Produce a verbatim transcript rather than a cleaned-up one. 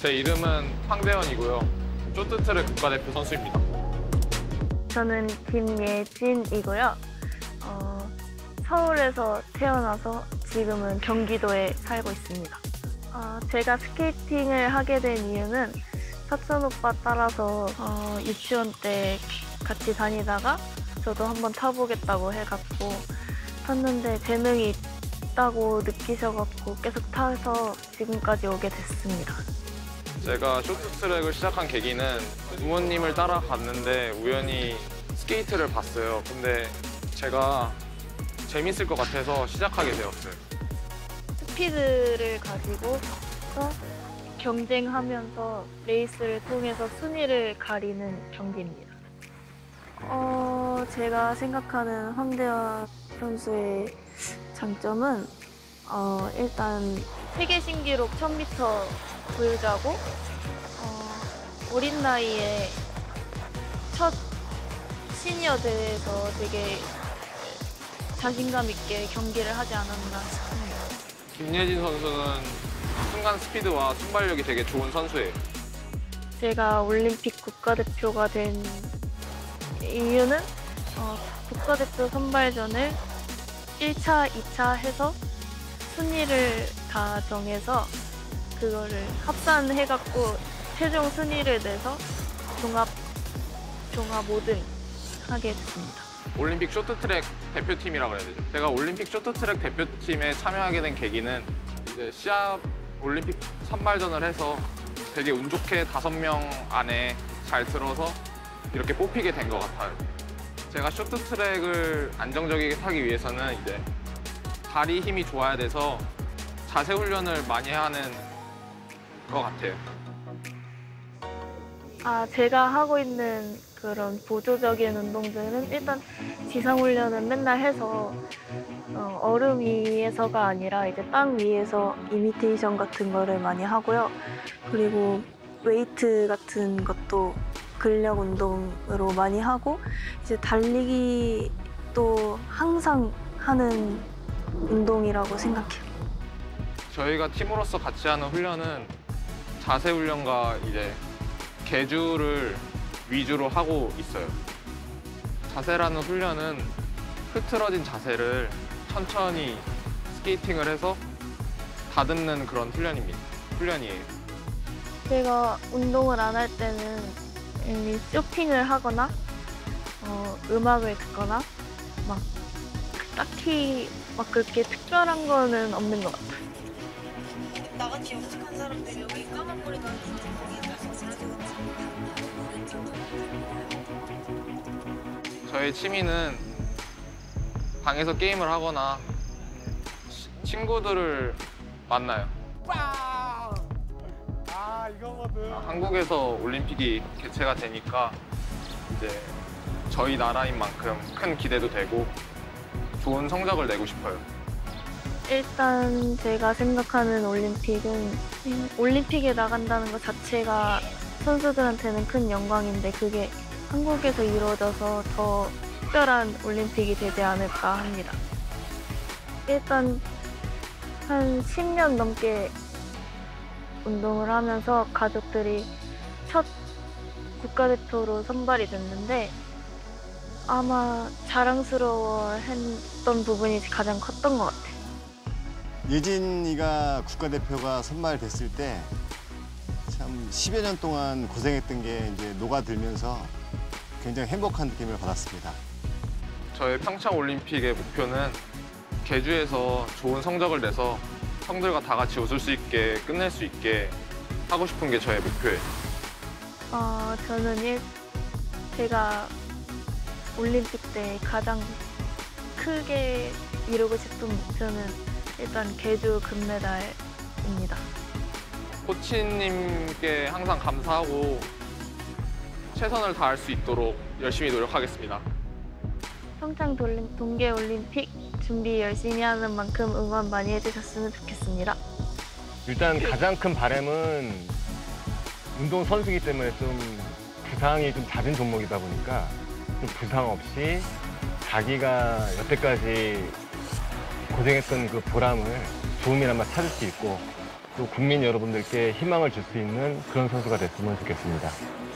제 이름은 황대현이고요. 쇼트트랙 국가대표 선수입니다. 저는 김예진이고요. 어, 서울에서 태어나서 지금은 경기도에 살고 있습니다. 어, 제가 스케이팅을 하게 된 이유는 사촌 오빠 따라서 어, 유치원 때 같이 다니다가 저도 한번 타보겠다고 해갖고 탔는데 재능이 있다고 느끼셔갖고 계속 타서 지금까지 오게 됐습니다. 제가 쇼트트랙을 시작한 계기는 부모님을 따라갔는데 우연히 스케이트를 봤어요. 근데 제가 재밌을 것 같아서 시작하게 되었어요. 스피드를 가지고 경쟁하면서 레이스를 통해서 순위를 가리는 경기입니다. 어, 제가 생각하는 황대현 선수의 장점은 어, 일단 세계 신기록 천 미터 보유자고 어, 어린 나이에 첫 시니어 대회에서 되게 자신감 있게 경기를 하지 않았나 싶네요. 김예진 선수는 순간 스피드와 순발력이 되게 좋은 선수예요. 제가 올림픽 국가대표가 된 이유는 어, 국가대표 선발전을 일 차, 이 차 해서 순위를 다 정해서 그거를 합산해갖고 최종 순위를 내서 종합, 종합 오 등 하게 됐습니다. 올림픽 쇼트트랙 대표팀이라고 해야 되죠. 제가 올림픽 쇼트트랙 대표팀에 참여하게 된 계기는 이제 시합 올림픽 선발전을 해서 되게 운 좋게 다섯 명 안에 잘 들어서 이렇게 뽑히게 된 것 같아요. 제가 쇼트트랙을 안정적이게 타기 위해서는 이제 다리 힘이 좋아야 돼서 자세 훈련을 많이 하는 것 같아요. 아, 제가 하고 있는 그런 보조적인 운동들은 일단 지상 훈련은 맨날 해서 어, 얼음 위에서가 아니라 이제 땅 위에서 이미테이션 같은 거를 많이 하고요. 그리고 웨이트 같은 것도 근력 운동으로 많이 하고 이제 달리기도 항상 하는 운동이라고 생각해요. 저희가 팀으로서 같이 하는 훈련은 자세 훈련과 이제 개주를 위주로 하고 있어요. 자세라는 훈련은 흐트러진 자세를 천천히 스케이팅을 해서 다듬는 그런 훈련입니다. 훈련이에요. 제가 운동을 안 할 때는 이미 쇼핑을 하거나 어, 음악을 듣거나 막 딱히 막 그렇게 특별한 거는 없는 것 같아요. 나같이 역식한 사람들이 여기 까만 머리 나는 거기에 가서 살아가는. 저의 취미는 방에서 게임을 하거나 시, 친구들을 만나요. 아, 이거거든. 한국에서 올림픽이 개최가 되니까 이제 저희 나라인 만큼 큰 기대도 되고 좋은 성적을 내고 싶어요. 일단 제가 생각하는 올림픽은 올림픽에 나간다는 것 자체가 선수들한테는 큰 영광인데 그게 한국에서 이루어져서 더 특별한 올림픽이 되지 않을까 합니다. 일단 한 십 년 넘게 운동을 하면서 가족들이 첫 국가대표로 선발이 됐는데 아마 자랑스러워했던 부분이 가장 컸던 것 같아요. 예진이가 국가대표가 선발됐을 때 참 한 십여 년 동안 고생했던 게 이제 녹아들면서 굉장히 행복한 느낌을 받았습니다. 저의 평창 올림픽의 목표는 제주에서 좋은 성적을 내서 형들과 다 같이 웃을 수 있게, 끝낼 수 있게 하고 싶은 게 저의 목표예요. 어, 저는 일, 제가 올림픽 때 가장 크게 이루고 싶은 목표는 일단 제주 금메달입니다. 코치님께 항상 감사하고 최선을 다할 수 있도록 열심히 노력하겠습니다. 평창 동계올림픽 준비 열심히 하는 만큼 응원 많이 해주셨으면 좋겠습니다. 일단 가장 큰 바람은 운동선수이기 때문에 좀 부상이 좀 잦은 종목이다 보니까 좀 부상 없이 자기가 여태까지 고생했던 그 보람을 조금이나마 찾을 수 있고 또 국민 여러분들께 희망을 줄 수 있는 그런 선수가 됐으면 좋겠습니다.